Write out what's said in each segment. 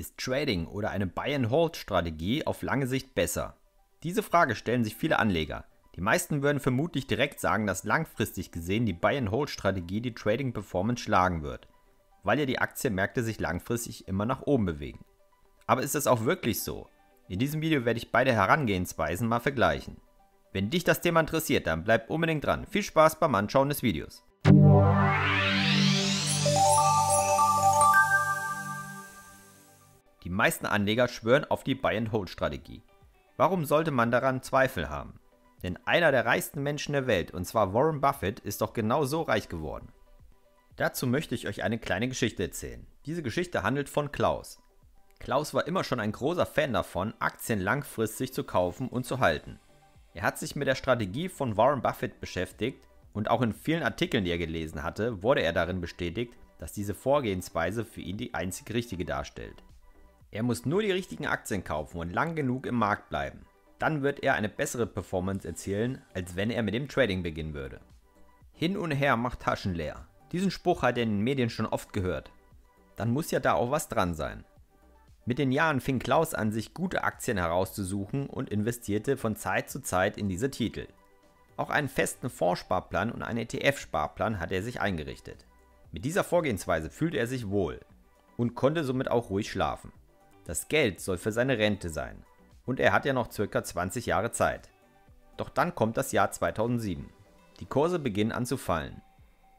Ist Trading oder eine Buy-and-Hold-Strategie auf lange Sicht besser? Diese Frage stellen sich viele Anleger. Die meisten würden vermutlich direkt sagen, dass langfristig gesehen die Buy-and-Hold-Strategie die Trading-Performance schlagen wird, weil ja die Aktienmärkte sich langfristig immer nach oben bewegen. Aber ist das auch wirklich so? In diesem Video werde ich beide Herangehensweisen mal vergleichen. Wenn dich das Thema interessiert, dann bleib unbedingt dran. Viel Spaß beim Anschauen des Videos. Die meisten Anleger schwören auf die Buy-and-Hold-Strategie. Warum sollte man daran Zweifel haben? Denn einer der reichsten Menschen der Welt, und zwar Warren Buffett, ist doch genau so reich geworden. Dazu möchte ich euch eine kleine Geschichte erzählen. Diese Geschichte handelt von Klaus. Klaus war immer schon ein großer Fan davon, Aktien langfristig zu kaufen und zu halten. Er hat sich mit der Strategie von Warren Buffett beschäftigt und auch in vielen Artikeln, die er gelesen hatte, wurde er darin bestätigt, dass diese Vorgehensweise für ihn die einzig richtige darstellt. Er muss nur die richtigen Aktien kaufen und lang genug im Markt bleiben. Dann wird er eine bessere Performance erzielen, als wenn er mit dem Trading beginnen würde. Hin und her macht Taschen leer. Diesen Spruch hat er in den Medien schon oft gehört. Dann muss ja da auch was dran sein. Mit den Jahren fing Klaus an, sich gute Aktien herauszusuchen und investierte von Zeit zu Zeit in diese Titel. Auch einen festen Fondssparplan und einen ETF-Sparplan hat er sich eingerichtet. Mit dieser Vorgehensweise fühlte er sich wohl und konnte somit auch ruhig schlafen. Das Geld soll für seine Rente sein und er hat ja noch ca. 20 Jahre Zeit. Doch dann kommt das Jahr 2007. Die Kurse beginnen an zu fallen.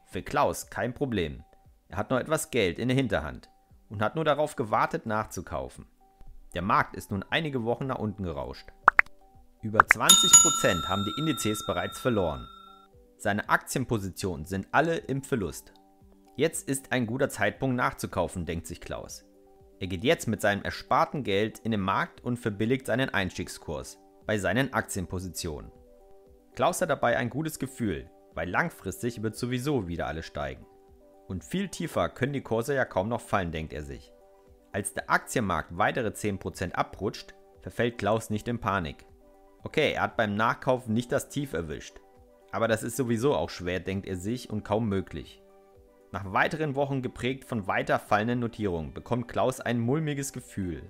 Für Klaus kein Problem. Er hat noch etwas Geld in der Hinterhand und hat nur darauf gewartet nachzukaufen. Der Markt ist nun einige Wochen nach unten gerauscht. Über 20% haben die Indizes bereits verloren. Seine Aktienpositionen sind alle im Verlust. Jetzt ist ein guter Zeitpunkt nachzukaufen, denkt sich Klaus. Er geht jetzt mit seinem ersparten Geld in den Markt und verbilligt seinen Einstiegskurs bei seinen Aktienpositionen. Klaus hat dabei ein gutes Gefühl, weil langfristig wird sowieso wieder alles steigen. Und viel tiefer können die Kurse ja kaum noch fallen, denkt er sich. Als der Aktienmarkt weitere 10% abrutscht, verfällt Klaus nicht in Panik. Okay, er hat beim Nachkaufen nicht das Tief erwischt. Aber das ist sowieso auch schwer, denkt er sich, und kaum möglich. Nach weiteren Wochen geprägt von weiter fallenden Notierungen bekommt Klaus ein mulmiges Gefühl.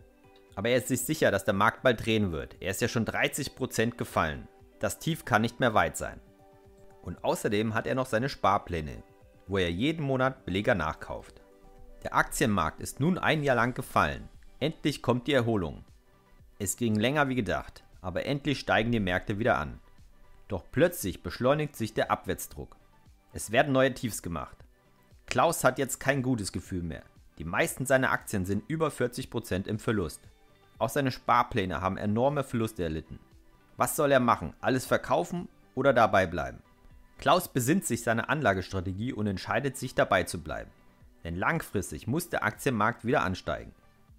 Aber er ist sich sicher, dass der Markt bald drehen wird. Er ist ja schon 30% gefallen. Das Tief kann nicht mehr weit sein. Und außerdem hat er noch seine Sparpläne, wo er jeden Monat Beleger nachkauft. Der Aktienmarkt ist nun ein Jahr lang gefallen. Endlich kommt die Erholung. Es ging länger wie gedacht, aber endlich steigen die Märkte wieder an. Doch plötzlich beschleunigt sich der Abwärtsdruck. Es werden neue Tiefs gemacht. Klaus hat jetzt kein gutes Gefühl mehr. Die meisten seiner Aktien sind über 40% im Verlust. Auch seine Sparpläne haben enorme Verluste erlitten. Was soll er machen? Alles verkaufen oder dabei bleiben? Klaus besinnt sich seine Anlagestrategie und entscheidet sich, dabei zu bleiben. Denn langfristig muss der Aktienmarkt wieder ansteigen.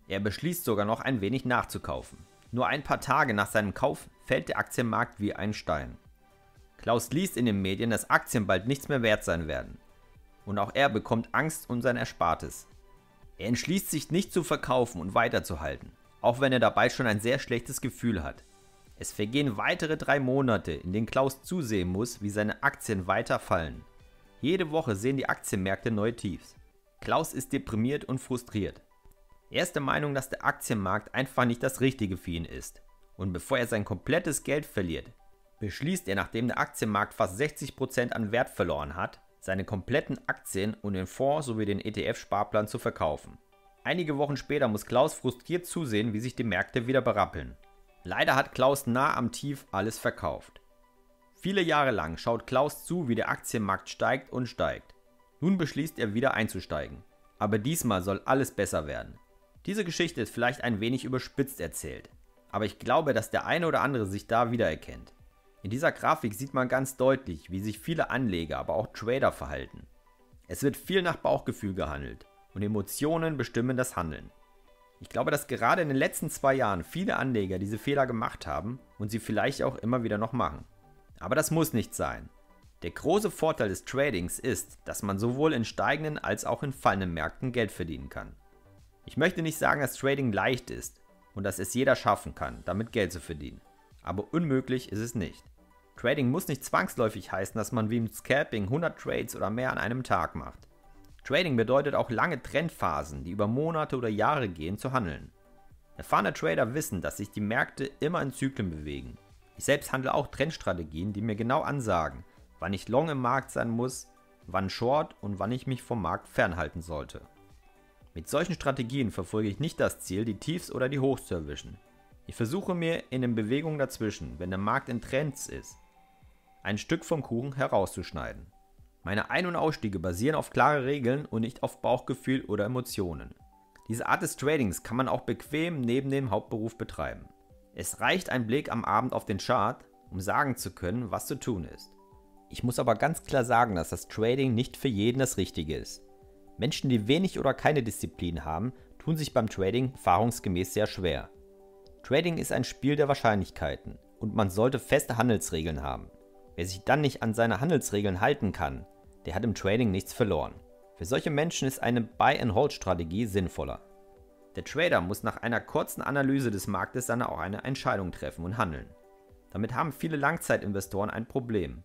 Er beschließt sogar noch ein wenig nachzukaufen. Nur ein paar Tage nach seinem Kauf fällt der Aktienmarkt wie ein Stein. Klaus liest in den Medien, dass Aktien bald nichts mehr wert sein werden. Und auch er bekommt Angst um sein Erspartes. Er entschließt sich nicht zu verkaufen und weiterzuhalten, auch wenn er dabei schon ein sehr schlechtes Gefühl hat. Es vergehen weitere 3 Monate, in denen Klaus zusehen muss, wie seine Aktien weiter fallen. Jede Woche sehen die Aktienmärkte neue Tiefs. Klaus ist deprimiert und frustriert. Er ist der Meinung, dass der Aktienmarkt einfach nicht das Richtige für ihn ist. Und bevor er sein komplettes Geld verliert, beschließt er, nachdem der Aktienmarkt fast 60% an Wert verloren hat, seine kompletten Aktien und den Fonds sowie den ETF-Sparplan zu verkaufen. Einige Wochen später muss Klaus frustriert zusehen, wie sich die Märkte wieder berappeln. Leider hat Klaus nah am Tief alles verkauft. Viele Jahre lang schaut Klaus zu, wie der Aktienmarkt steigt und steigt. Nun beschließt er wieder einzusteigen. Aber diesmal soll alles besser werden. Diese Geschichte ist vielleicht ein wenig überspitzt erzählt. Aber ich glaube, dass der eine oder andere sich da wiedererkennt. In dieser Grafik sieht man ganz deutlich, wie sich viele Anleger, aber auch Trader verhalten. Es wird viel nach Bauchgefühl gehandelt und Emotionen bestimmen das Handeln. Ich glaube, dass gerade in den letzten 2 Jahren viele Anleger diese Fehler gemacht haben und sie vielleicht auch immer wieder noch machen. Aber das muss nicht sein. Der große Vorteil des Tradings ist, dass man sowohl in steigenden als auch in fallenden Märkten Geld verdienen kann. Ich möchte nicht sagen, dass Trading leicht ist und dass es jeder schaffen kann, damit Geld zu verdienen. Aber unmöglich ist es nicht. Trading muss nicht zwangsläufig heißen, dass man wie im Scalping 100 Trades oder mehr an einem Tag macht. Trading bedeutet auch lange Trendphasen, die über Monate oder Jahre gehen, zu handeln. Erfahrene Trader wissen, dass sich die Märkte immer in Zyklen bewegen. Ich selbst handle auch Trendstrategien, die mir genau ansagen, wann ich long im Markt sein muss, wann short und wann ich mich vom Markt fernhalten sollte. Mit solchen Strategien verfolge ich nicht das Ziel, die Tiefs oder die Hochs zu erwischen. Ich versuche mir in den Bewegungen dazwischen, wenn der Markt in Trends ist, ein Stück vom Kuchen herauszuschneiden. Meine Ein- und Ausstiege basieren auf klare Regeln und nicht auf Bauchgefühl oder Emotionen. Diese Art des Tradings kann man auch bequem neben dem Hauptberuf betreiben. Es reicht ein Blick am Abend auf den Chart, um sagen zu können, was zu tun ist. Ich muss aber ganz klar sagen, dass das Trading nicht für jeden das Richtige ist. Menschen, die wenig oder keine Disziplin haben, tun sich beim Trading erfahrungsgemäß sehr schwer. Trading ist ein Spiel der Wahrscheinlichkeiten und man sollte feste Handelsregeln haben. Wer sich dann nicht an seine Handelsregeln halten kann, der hat im Trading nichts verloren. Für solche Menschen ist eine Buy-and-Hold-Strategie sinnvoller. Der Trader muss nach einer kurzen Analyse des Marktes dann auch eine Entscheidung treffen und handeln. Damit haben viele Langzeitinvestoren ein Problem.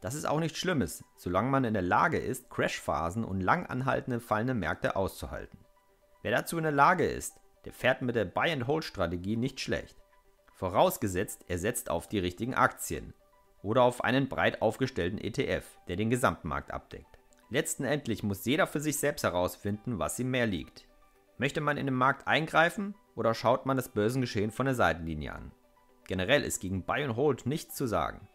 Das ist auch nichts Schlimmes, solange man in der Lage ist, Crashphasen und lang anhaltende fallende Märkte auszuhalten. Wer dazu in der Lage ist, der fährt mit der Buy-and-Hold-Strategie nicht schlecht. Vorausgesetzt, er setzt auf die richtigen Aktien oder auf einen breit aufgestellten ETF, der den Gesamtmarkt abdeckt. Letztendlich muss jeder für sich selbst herausfinden, was ihm mehr liegt. Möchte man in den Markt eingreifen oder schaut man das Börsengeschehen von der Seitenlinie an? Generell ist gegen Buy and Hold nichts zu sagen.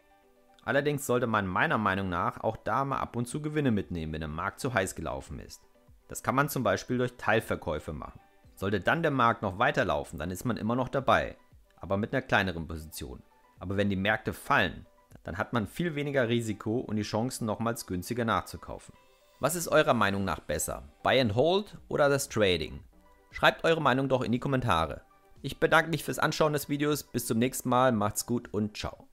Allerdings sollte man meiner Meinung nach auch da mal ab und zu Gewinne mitnehmen, wenn der Markt zu heiß gelaufen ist. Das kann man zum Beispiel durch Teilverkäufe machen. Sollte dann der Markt noch weiterlaufen, dann ist man immer noch dabei, aber mit einer kleineren Position. Aber wenn die Märkte fallen, dann hat man viel weniger Risiko und die Chancen nochmals günstiger nachzukaufen. Was ist eurer Meinung nach besser? Buy and Hold oder das Trading? Schreibt eure Meinung doch in die Kommentare. Ich bedanke mich fürs Anschauen des Videos, bis zum nächsten Mal, macht's gut und ciao.